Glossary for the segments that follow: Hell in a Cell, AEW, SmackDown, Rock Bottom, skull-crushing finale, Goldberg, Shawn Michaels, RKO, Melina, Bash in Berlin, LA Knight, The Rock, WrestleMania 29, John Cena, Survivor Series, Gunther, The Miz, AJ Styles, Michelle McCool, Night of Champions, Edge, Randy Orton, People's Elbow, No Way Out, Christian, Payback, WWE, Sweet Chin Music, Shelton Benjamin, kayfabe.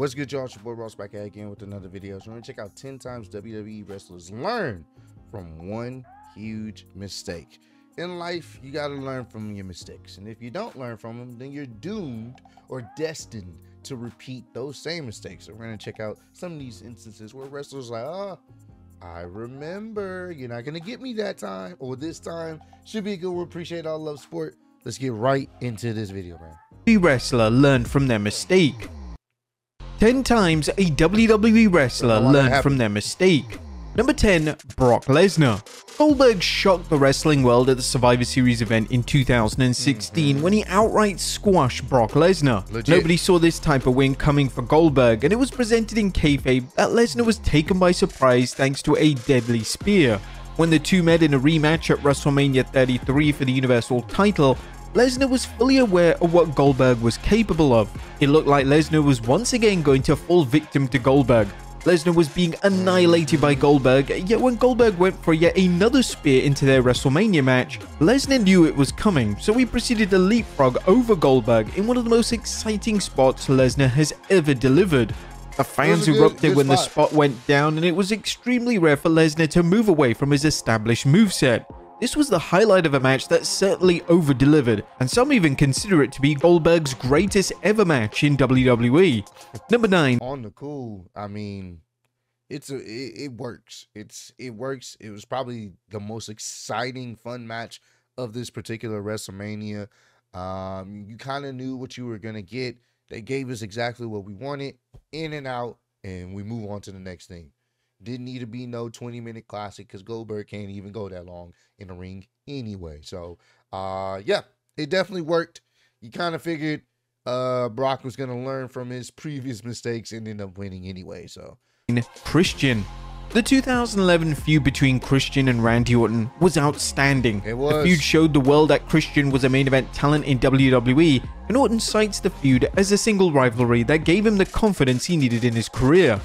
What's good, y'all? It's your boy Ross back at again with another video. So we're gonna check out 10 times WWE wrestlers learn from one huge mistake. In life, you gotta learn from your mistakes, and if you don't learn from them, then you're doomed or destined to repeat those same mistakes. So we're gonna check out some of these instances where wrestlers are like, I remember, you're not gonna get me that time, or this time should be a good one. Appreciate all love, sport. Let's get right into this video, man. The wrestler learned from their mistake. 10 times a WWE wrestler learned from their mistake. Number 10, Brock Lesnar. Goldberg shocked the wrestling world at the Survivor Series event in 2016 when he outright squashed Brock Lesnar. Nobody saw this type of win coming for Goldberg, and it was presented in kayfabe that Lesnar was taken by surprise thanks to a deadly spear. When the two met in a rematch at WrestleMania 33 for the Universal title, Lesnar was fully aware of what Goldberg was capable of. It looked like Lesnar was once again going to fall victim to Goldberg. Lesnar was being annihilated by Goldberg, yet when Goldberg went for yet another spear into their WrestleMania match, Lesnar knew it was coming, so he proceeded to leapfrog over Goldberg in one of the most exciting spots Lesnar has ever delivered. The fans erupted when the spot went down, and it was extremely rare for Lesnar to move away from his established moveset. This was the highlight of a match that certainly over-delivered, and some even consider it to be Goldberg's greatest ever match in WWE. Number 9. On the cool, I mean, it works. It works. It was probably the most exciting, fun match of this particular WrestleMania. You kind of knew what you were going to get. They gave us exactly what we wanted, in and out, and we move on to the next thing. Didn't need to be no 20-minute classic because Goldberg can't even go that long in the ring anyway. So, yeah, it definitely worked. You kind of figured Brock was going to learn from his previous mistakes and end up winning anyway. So, Christian. The 2011 feud between Christian and Randy Orton was outstanding. It was. The feud showed the world that Christian was a main event talent in WWE, and Orton cites the feud as a single rivalry that gave him the confidence he needed in his career.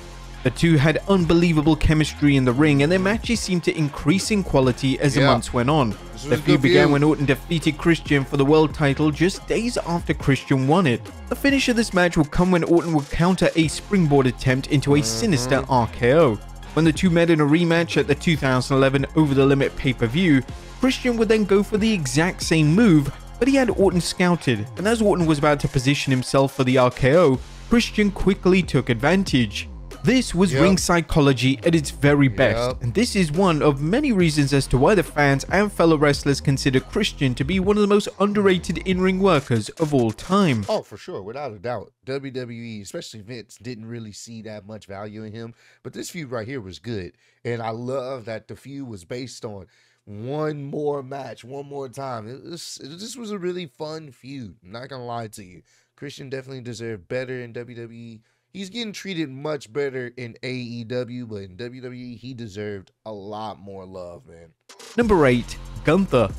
The two had unbelievable chemistry in the ring, and their matches seemed to increase in quality as the months went on. The feud began when Orton defeated Christian for the world title just days after Christian won it. The finish of this match would come when Orton would counter a springboard attempt into a sinister RKO. When the two met in a rematch at the 2011 Over the Limit pay-per-view, Christian would then go for the exact same move, but he had Orton scouted, and as Orton was about to position himself for the RKO, Christian quickly took advantage. This was ring psychology at its very best, and this is one of many reasons as to why the fans and fellow wrestlers consider Christian to be one of the most underrated in-ring workers of all time. Oh, for sure, without a doubt. WWE, especially Vince, didn't really see that much value in him, but this feud right here was good, and I love that the feud was based on one more match, one more time. This was a really fun feud, I'm not gonna lie to you. Christian definitely deserved better in WWE. He's getting treated much better in AEW, but in WWE, he deserved a lot more love, man. Number 8, Gunther.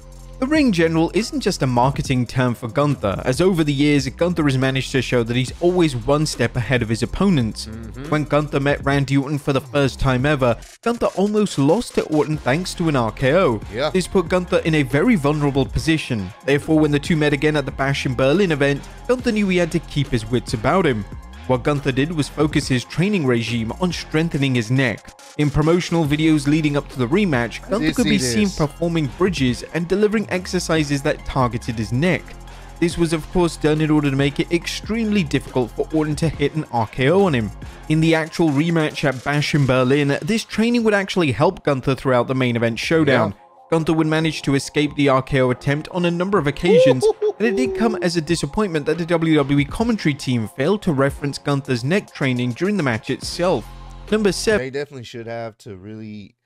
The ring general isn't just a marketing term for Gunther, as over the years, Gunther has managed to show that he's always one step ahead of his opponents. When Gunther met Randy Orton for the first time ever, Gunther almost lost to Orton thanks to an RKO. This put Gunther in a very vulnerable position. Therefore, when the two met again at the Bash in Berlin event, Gunther knew he had to keep his wits about him. What Gunther did was focus his training regime on strengthening his neck. In promotional videos leading up to the rematch, Gunther could be seen performing bridges and delivering exercises that targeted his neck. This was of course done in order to make it extremely difficult for Orton to hit an RKO on him. In the actual rematch at Bash in Berlin, this training would actually help Gunther throughout the main event showdown. Gunther would manage to escape the RKO attempt on a number of occasions, and it did come as a disappointment that the WWE commentary team failed to reference Gunther's neck training during the match itself. Number 7. They definitely should have to really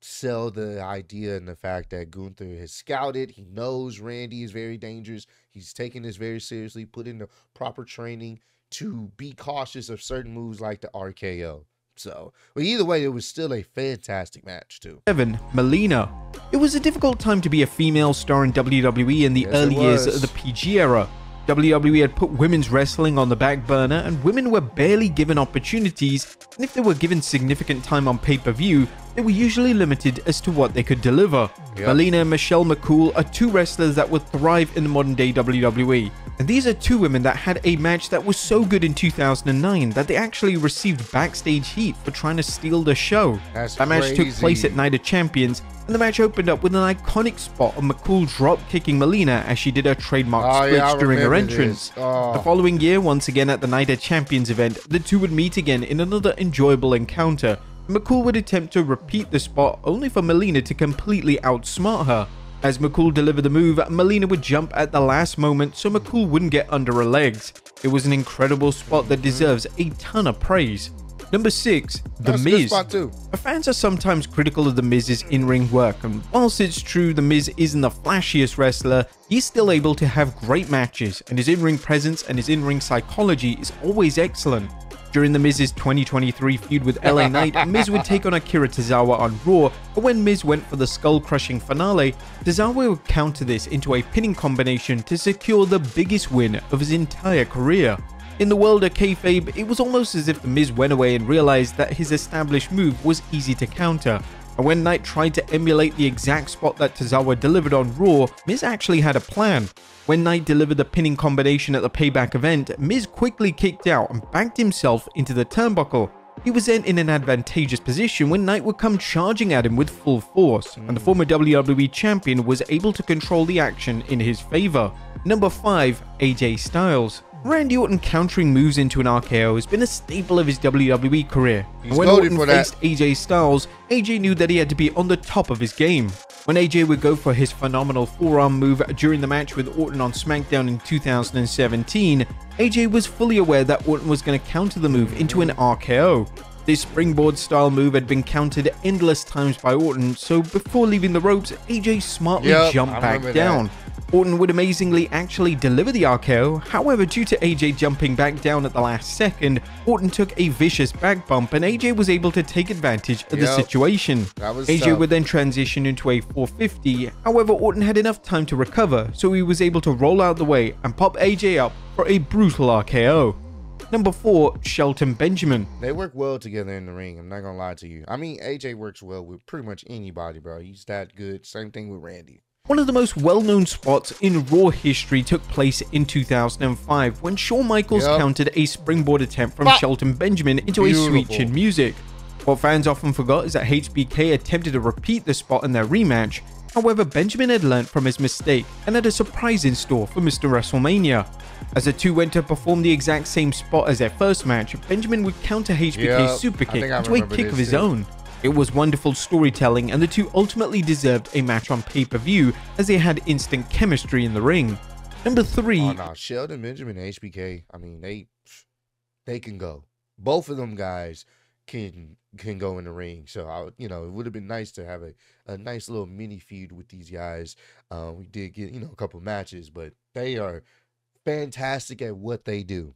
sell the idea and the fact that Gunther has scouted. He knows Randy is very dangerous. He's taking this very seriously, put in the proper training to be cautious of certain moves like the RKO. So, but either way, it was still a fantastic match too. 7. Melina. It was a difficult time to be a female star in WWE in the early years of the PG era. WWE had put women's wrestling on the back burner, and women were barely given opportunities, and if they were given significant time on pay-per-view, they were usually limited as to what they could deliver. Melina and Michelle McCool are two wrestlers that would thrive in the modern-day WWE. And these are two women that had a match that was so good in 2009 that they actually received backstage heat for trying to steal the show. That match took place at Night of Champions, and the match opened up with an iconic spot of McCool drop-kicking Melina as she did her trademark splits during her entrance. The following year, once again at the Night of Champions event, the two would meet again in another enjoyable encounter. McCool would attempt to repeat the spot, only for Melina to completely outsmart her. As McCool delivered the move, Melina would jump at the last moment so McCool wouldn't get under her legs. It was an incredible spot that deserves a ton of praise. Number 6. The Miz. Fans are sometimes critical of The Miz's in-ring work, and whilst it's true The Miz isn't the flashiest wrestler, he's still able to have great matches, and his in-ring presence and his in-ring psychology is always excellent. During The Miz's 2023 feud with LA Knight, Miz would take on Akira Tozawa on Raw, but when Miz went for the skull-crushing finale, Tozawa would counter this into a pinning combination to secure the biggest win of his entire career. In the world of kayfabe, it was almost as if The Miz went away and realized that his established move was easy to counter. And when Knight tried to emulate the exact spot that Tozawa delivered on Raw, Miz actually had a plan. When Knight delivered the pinning combination at the Payback event, Miz quickly kicked out and backed himself into the turnbuckle. He was then in an advantageous position when Knight would come charging at him with full force, and the former WWE champion was able to control the action in his favor. Number 5. AJ Styles. Randy Orton countering moves into an RKO has been a staple of his WWE career. And when Orton faced AJ Styles, AJ knew that he had to be on the top of his game. When AJ would go for his phenomenal forearm move during the match with Orton on SmackDown in 2017, AJ was fully aware that Orton was going to counter the move into an RKO. This springboard style move had been countered endless times by Orton, so before leaving the ropes, AJ smartly jumped back down. Orton would amazingly actually deliver the RKO, however due to AJ jumping back down at the last second, Orton took a vicious back bump and AJ was able to take advantage of the situation. AJ would then transition into a 450, however Orton had enough time to recover, so he was able to roll out the way and pop AJ up for a brutal RKO. Number 4. Shelton Benjamin. They work well together in the ring, I'm not going to lie to you. I mean, AJ works well with pretty much anybody, bro. He's that good. Same thing with Randy. One of the most well-known spots in Raw history took place in 2005 when Shawn Michaels countered a springboard attempt from Shelton Benjamin into a Sweet Chin Music. What fans often forgot is that HBK attempted to repeat the spot in their rematch. However, Benjamin had learnt from his mistake and had a surprise in store for Mr. WrestleMania. As the two went to perform the exact same spot as their first match, Benjamin would counter HBK's superkick into a kick of his own. It was wonderful storytelling, and the two ultimately deserved a match on pay-per-view as they had instant chemistry in the ring. Number 3. Shelton Benjamin and HBK, I mean, they can go. Both of them guys can go in the ring. So, you know, it would have been nice to have a nice little mini feud with these guys. We did get, you know, a couple matches, but they are fantastic at what they do.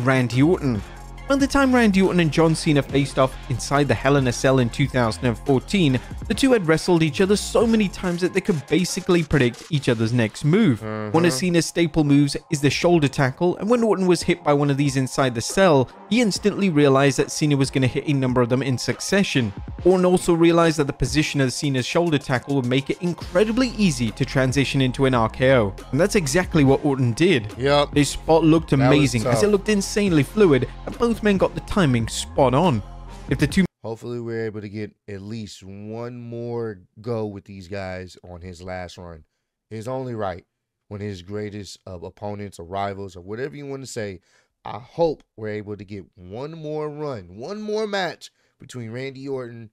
Randy Orton. By the time Randy Orton and John Cena faced off inside the Hell in a Cell in 2014, the two had wrestled each other so many times that they could basically predict each other's next move. One of Cena's staple moves is the shoulder tackle, and when Orton was hit by one of these inside the cell, he instantly realized that Cena was going to hit a number of them in succession. Orton also realized that the position of Cena's shoulder tackle would make it incredibly easy to transition into an RKO, and that's exactly what Orton did. This spot looked amazing as it looked insanely fluid, and both men got the timing spot on. If the two Hopefully we're able to get at least one more go with these guys on his last run. It's only right when his greatest of opponents or rivals or whatever you want to say, I hope we're able to get one more run, one more match between Randy Orton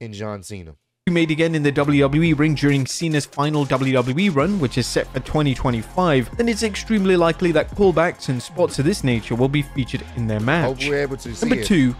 and John Cena. Made again in the WWE ring during Cena's final WWE run, which is set for 2025, then it's extremely likely that callbacks and spots of this nature will be featured in their match. Number 2,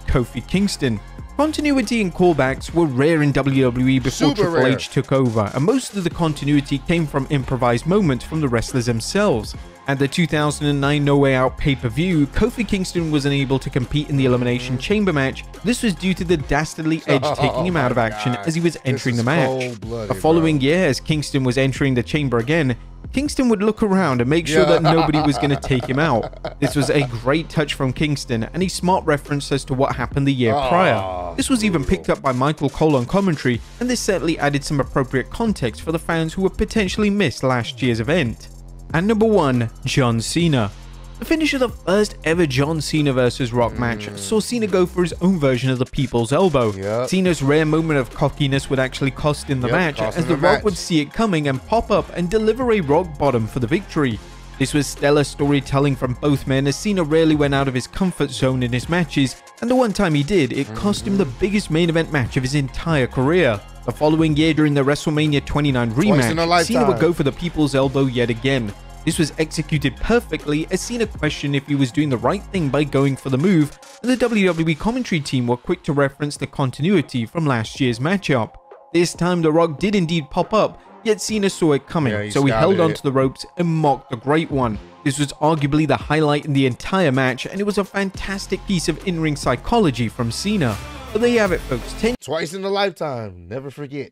Kofi Kingston. Continuity and callbacks were rare in WWE before Triple H took over, and most of the continuity came from improvised moments from the wrestlers themselves. At the 2009 No Way Out pay-per-view, Kofi Kingston was unable to compete in the Elimination Chamber match. This was due to the dastardly Edge taking him out of action as he was entering the match. The following year, as Kingston was entering the chamber again, Kingston would look around and make sure that nobody was going to take him out. This was a great touch from Kingston and a smart reference as to what happened the year prior. This was even picked up by Michael Cole on commentary, and this certainly added some appropriate context for the fans who were potentially missed last year's event. And number one, John Cena. The finish of the first ever John Cena vs. Rock match saw Cena go for his own version of the People's Elbow. Yep. Cena's rare moment of cockiness would actually cost him the match, as The Rock would see it coming and pop up and deliver a rock bottom for the victory. This was stellar storytelling from both men, as Cena rarely went out of his comfort zone in his matches, and the one time he did, it cost him the biggest main event match of his entire career. The following year, during the WrestleMania 29 rematch, Cena would go for the People's Elbow yet again. This was executed perfectly, as Cena questioned if he was doing the right thing by going for the move, and the WWE commentary team were quick to reference the continuity from last year's matchup. This time, The Rock did indeed pop up, yet Cena saw it coming, so he held onto the ropes and mocked the Great One. This was arguably the highlight in the entire match, and it was a fantastic piece of in-ring psychology from Cena. But there you have it, folks. Twice in a lifetime, never forget.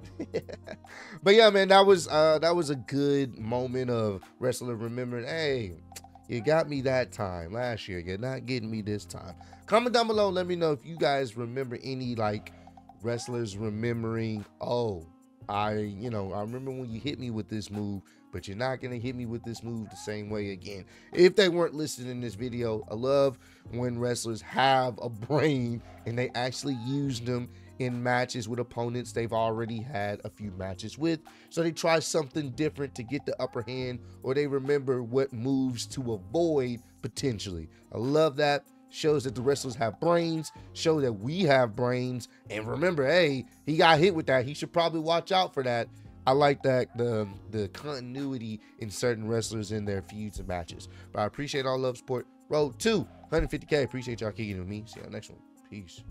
But yeah, man, that was a good moment of wrestling remembering, hey, you got me that time last year, you're not getting me this time. Comment down below, let me know if you guys remember any like wrestlers remembering, oh, I remember when you hit me with this move, but you're not going to hit me with this move the same way again. If they weren't listed in this video, I love when wrestlers have a brain and they actually use them in matches with opponents they've already had a few matches with. So they try something different to get the upper hand, or they remember what moves to avoid potentially. I love that. Shows that the wrestlers have brains, show that we have brains, and remember, hey, he got hit with that, he should probably watch out for that. I like that, the continuity in certain wrestlers in their feuds and matches. But I appreciate all love, support. Road to 150K. Appreciate y'all kicking with me. See y'all next one. Peace.